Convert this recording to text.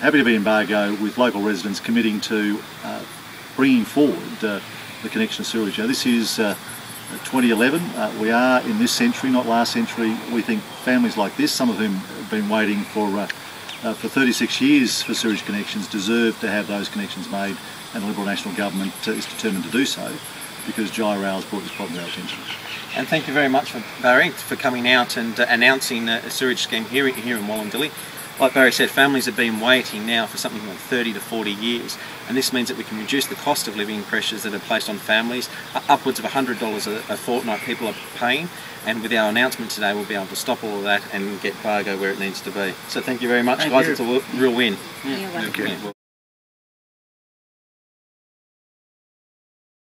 happy to be in Bargo with local residents committing to bringing forward the connection of sewage. Now, this is 2011. We are in this century, not last century. We think families like this, some of whom have been waiting for 36 years for sewage connections, deserve to have those connections made, and the Liberal National Government is determined to do so, because Jai Rowell's brought this problem to our attention. And thank you very much, Barry, for coming out and announcing a sewage scheme here in Wollondilly. Like Barry said, families have been waiting now for something like 30 to 40 years, and this means that we can reduce the cost of living pressures that are placed on families. Upwards of $100 a fortnight people are paying, and with our announcement today we'll be able to stop all of that and get Bargo where it needs to be. So thank you very much, guys. It's a real win. Yeah. Thank you.